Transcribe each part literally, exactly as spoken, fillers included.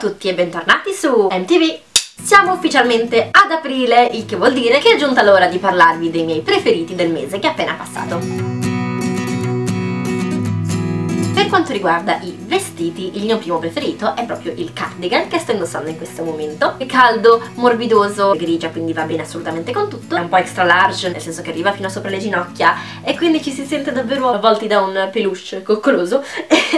tutti e bentornati su M T V. Siamo ufficialmente ad aprile, il che vuol dire che è giunta l'ora di parlarvi dei miei preferiti del mese che è appena passato. Per quanto riguarda i vestiti, il mio primo preferito è proprio il cardigan che sto indossando in questo momento. È caldo, morbidoso, grigia, quindi va bene assolutamente con tutto. È un po' extra large, nel senso che arriva fino a sopra le ginocchia e quindi ci si sente davvero avvolti da un peluche coccoloso.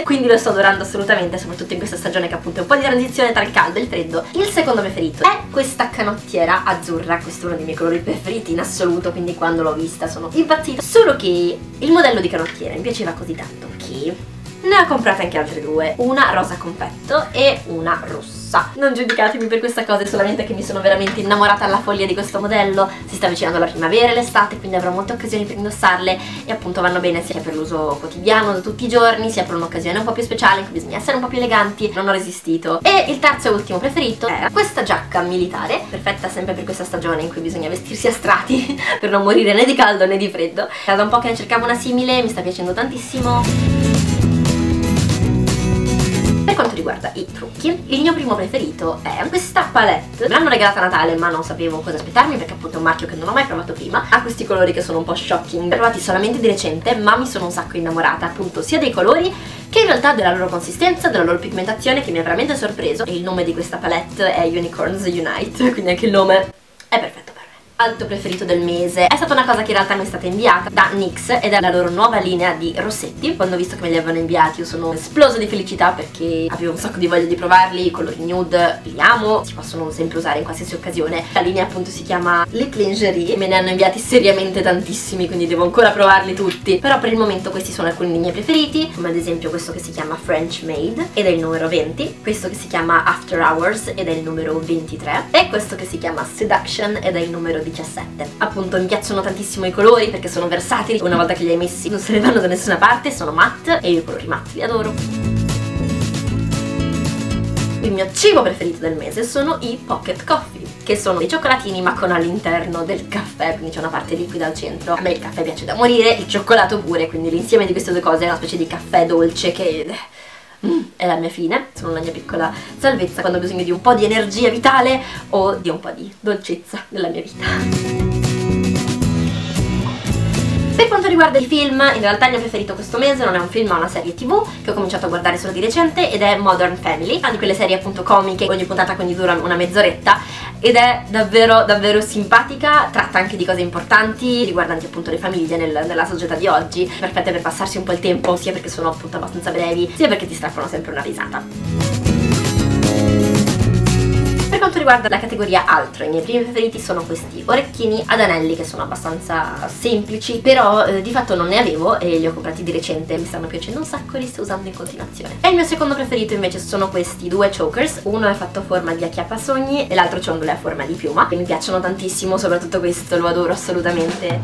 Quindi lo sto adorando assolutamente, soprattutto in questa stagione che appunto è un po' di transizione tra il caldo e il freddo. Il secondo preferito è questa canottiera azzurra, questo è uno dei miei colori preferiti in assoluto, quindi quando l'ho vista sono impazzita. Solo che il modello di canottiera mi piaceva così tanto che... ne ho comprate anche altre due, una rosa confetto e una rossa. Non giudicatemi per questa cosa, è solamente che mi sono veramente innamorata alla follia di questo modello. Si sta avvicinando la primavera e l'estate, quindi avrò molte occasioni per indossarle e appunto vanno bene sia per l'uso quotidiano di tutti i giorni, sia per un'occasione un po' più speciale in cui bisogna essere un po' più eleganti. Non ho resistito. E il terzo e ultimo preferito è questa giacca militare, perfetta sempre per questa stagione in cui bisogna vestirsi a strati per non morire né di caldo né di freddo. Era da un po' che ne cercavo una simile, mi sta piacendo tantissimo. Per quanto riguarda i trucchi, il mio primo preferito è questa palette. Me l'hanno regalata a Natale ma non sapevo cosa aspettarmi perché appunto è un marchio che non ho mai provato prima. Ha questi colori che sono un po' shocking, provati solamente di recente ma mi sono un sacco innamorata appunto sia dei colori che in realtà della loro consistenza, della loro pigmentazione, che mi ha veramente sorpreso. Il nome di questa palette è Unicorns Unite, quindi anche il nome è perfetto. Altro preferito del mese è stata una cosa che in realtà mi è stata inviata da NYX ed è la loro nuova linea di rossetti. Quando ho visto che me li avevano inviati io sono esplosa di felicità perché avevo un sacco di voglia di provarli. I colori nude li amo, si possono sempre usare in qualsiasi occasione. La linea appunto si chiama Lip Lingerie, me ne hanno inviati seriamente tantissimi, quindi devo ancora provarli tutti, però per il momento questi sono alcuni dei miei preferiti, come ad esempio questo che si chiama French Made ed è il numero venti, questo che si chiama After Hours ed è il numero ventitré e questo che si chiama Seduction ed è il numero diciassette. Appunto mi piacciono tantissimo i colori perché sono versatili, una volta che li hai messi non se ne vanno da nessuna parte, sono matte e io i colori matte li adoro. Il mio cibo preferito del mese sono i Pocket Coffee, che sono dei cioccolatini ma con all'interno del caffè, quindi c'è una parte liquida al centro. A me il caffè piace da morire, il cioccolato pure, quindi l'insieme di queste due cose è una specie di caffè dolce che... Mm, è la mia fine, sono la mia piccola salvezza quando ho bisogno di un po' di energia vitale o di un po' di dolcezza nella mia vita. Per quanto riguarda i film, in realtà il mio preferito questo mese non è un film ma una serie tv che ho cominciato a guardare solo di recente ed è Modern Family, una di quelle serie appunto comiche, ogni puntata quindi dura una mezz'oretta ed è davvero davvero simpatica, tratta anche di cose importanti riguardanti appunto le famiglie nel, nella società di oggi, perfette per passarsi un po' il tempo sia perché sono appunto abbastanza brevi sia perché ti strappano sempre una risata. Per quanto riguarda la categoria altro, i miei primi preferiti sono questi orecchini ad anelli che sono abbastanza semplici, però eh, di fatto non ne avevo e li ho comprati di recente, mi stanno piacendo un sacco e li sto usando in continuazione. E il mio secondo preferito invece sono questi due chokers, uno è fatto a forma di acchiappasogni e l'altro ciondolo è a forma di piuma, che mi piacciono tantissimo, soprattutto questo lo adoro assolutamente.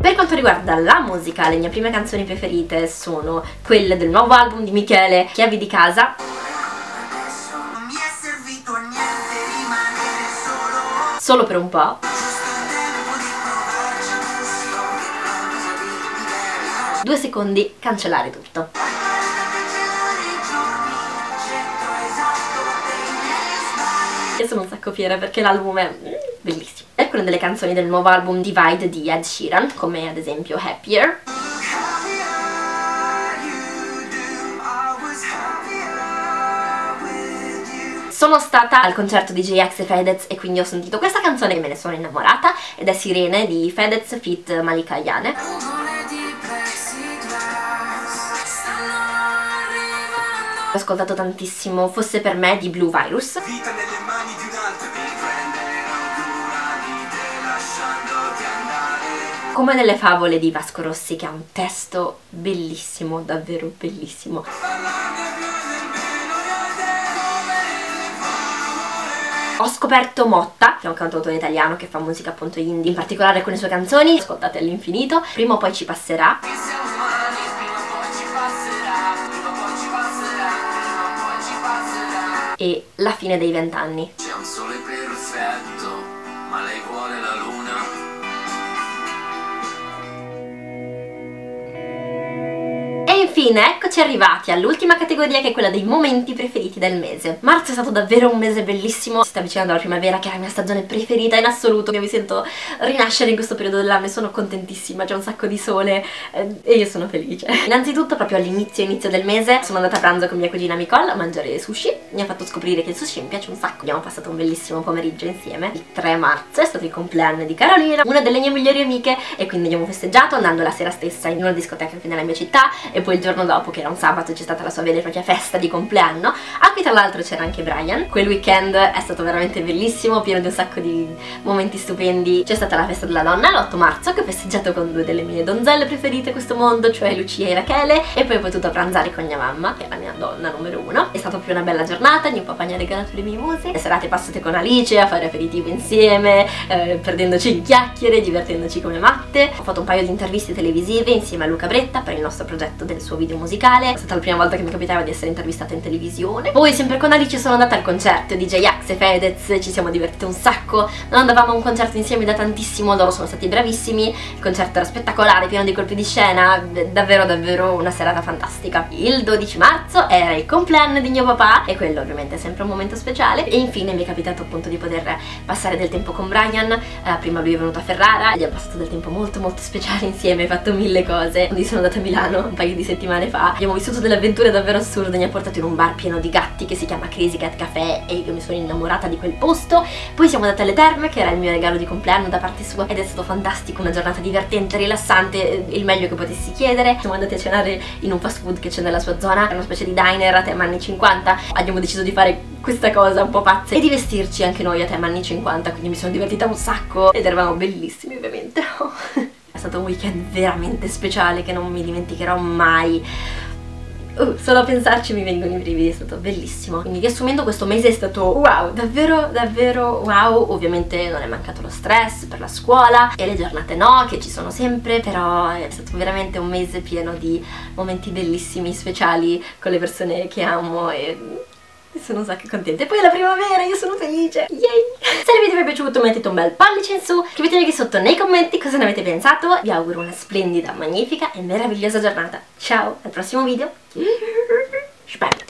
Per quanto riguarda la musica, le mie prime canzoni preferite sono quelle del nuovo album di Michele, Chiavi di casa. Solo per un po'. Due secondi, cancellare tutto. E sono un sacco fiera perché l'album è bellissimo. È una delle canzoni del nuovo album Divide di Ed Sheeran, come ad esempio Happier. Sono stata al concerto di Jax e Fedez e quindi ho sentito questa canzone e me ne sono innamorata ed è Sirene di Fedez feat Malika Ayane. Ho ascoltato tantissimo Fosse per me di Blue Virus. Vita nelle mani di un altro, mi prenderò durante, lasciandoti andare. Come nelle favole di Vasco Rossi, che ha un testo bellissimo, davvero bellissimo. Ho scoperto Motta, che è un cantautore italiano che fa musica appunto indie, in particolare con le sue canzoni, ascoltate all'infinito, prima o poi ci passerà. E La fine dei vent'anni. C'è un sole perfetto, ma lei vuole la luna. Signorina, eccoci arrivati all'ultima categoria, che è quella dei momenti preferiti del mese. Marzo è stato davvero un mese bellissimo, si sta avvicinando la primavera, che è la mia stagione preferita in assoluto. Io mi sento rinascere in questo periodo dell'anno e sono contentissima, c'è un sacco di sole eh, e io sono felice. Innanzitutto proprio all'inizio inizio del mese sono andata a pranzo con mia cugina Michele a mangiare sushi, mi ha fatto scoprire che il sushi mi piace un sacco, abbiamo passato un bellissimo pomeriggio insieme. Il tre marzo è stato il compleanno di Carolina, una delle mie migliori amiche, e quindi abbiamo festeggiato andando la sera stessa in una discoteca qui nella mia città, e poi il giorno dopo, che era un sabato, c'è stata la sua vera e propria festa di compleanno, a cui tra l'altro c'era anche Brian. Quel weekend è stato veramente bellissimo, pieno di un sacco di momenti stupendi. C'è stata la festa della donna l'otto marzo, che ho festeggiato con due delle mie donzelle preferite questo mondo, cioè Lucia e Rachele, e poi ho potuto pranzare con mia mamma, che è la mia donna numero uno. È stata più una bella giornata, mio papà mi ha regalato le mie muse, le serate passate con Alice a fare aperitivo insieme, eh, perdendoci in chiacchiere, divertendoci come matte. Ho fatto un paio di interviste televisive insieme a Luca Bretta per il nostro progetto del suo video musicale, è stata la prima volta che mi capitava di essere intervistata in televisione. Poi sempre con Alice sono andata al concerto di Jax e Fedez, ci siamo divertite un sacco, non andavamo a un concerto insieme da tantissimo, loro sono stati bravissimi, il concerto era spettacolare, pieno di colpi di scena, davvero davvero una serata fantastica. Il dodici marzo era il compleanno di mio papà, e quello ovviamente è sempre un momento speciale, e infine mi è capitato appunto di poter passare del tempo con Brian, eh, prima lui è venuto a Ferrara, gli è passato del tempo molto molto speciale insieme, ho fatto mille cose. Quindi sono andata a Milano un paio di settimane fa, abbiamo vissuto delle avventure davvero assurde, mi ha portato in un bar pieno di gatti che si chiama Crazy Cat Café, e io mi sono innamorata di quel posto. Poi siamo andate alle terme, che era il mio regalo di compleanno da parte sua, ed è stato fantastico, una giornata divertente, rilassante, il meglio che potessi chiedere. Siamo andati a cenare in un fast food che c'è nella sua zona, è una specie di diner a tema anni cinquanta, abbiamo deciso di fare questa cosa un po' pazza e di vestirci anche noi a tema anni cinquanta, quindi mi sono divertita un sacco ed eravamo bellissimi ovviamente. È stato un weekend veramente speciale che non mi dimenticherò mai. Uh, solo a pensarci mi vengono i brividi, è stato bellissimo. Quindi riassumendo, questo mese è stato wow, davvero davvero wow. Ovviamente non è mancato lo stress per la scuola e le giornate no, che ci sono sempre, però è stato veramente un mese pieno di momenti bellissimi, speciali, con le persone che amo, e sono un sacco contenta. E poi è la primavera, io sono felice, yay! Se il video vi è piaciuto mettete un bel pollice in su, scrivetemi qui sotto nei commenti cosa ne avete pensato. Vi auguro una splendida, magnifica e meravigliosa giornata. Ciao, al prossimo video. Spero.